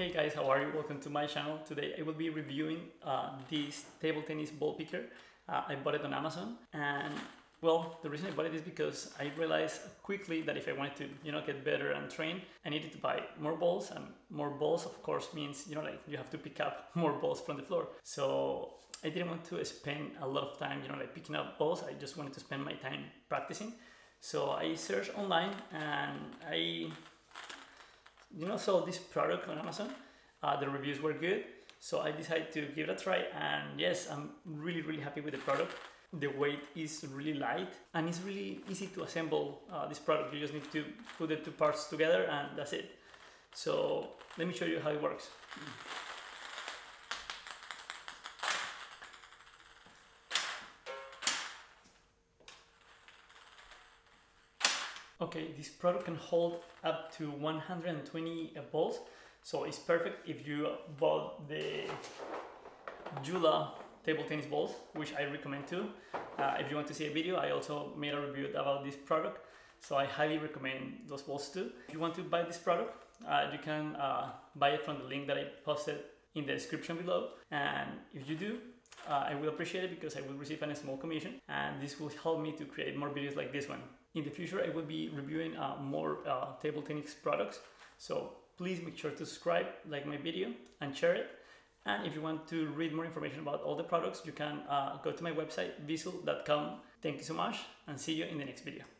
Hey guys, how are you? Welcome to my channel. Today I will be reviewing this table tennis ball picker. I bought it on Amazon, and well, the reason I bought it is because I realized quickly that if I wanted to, get better and train, I needed to buy more balls, and more balls of course means, like you have to pick up more balls from the floor. So I didn't want to spend a lot of time, like picking up balls. I just wanted to spend my time practicing. So I searched online and I saw this product on Amazon. The reviews were good, so I decided to give it a try, and yes, I'm really happy with the product. The weight is really light and it's really easy to assemble this product. You just need to put the two parts together and that's it. So let me show you how it works. Okay, this product can hold up to 120 balls, so it's perfect if you bought the JOOLA table tennis balls, which I recommend too. If you want to see a video, I also made a review about this product, so I highly recommend those balls too. If you want to buy this product, you can buy it from the link that I posted in the description below, and if you do, I will appreciate it because I will receive a small commission, and this will help me to create more videos like this one. In the future, I will be reviewing more table tennis products, so please make sure to subscribe, like my video, and share it. And if you want to read more information about all the products, you can go to my website, vizull.com. Thank you so much, and see you in the next video.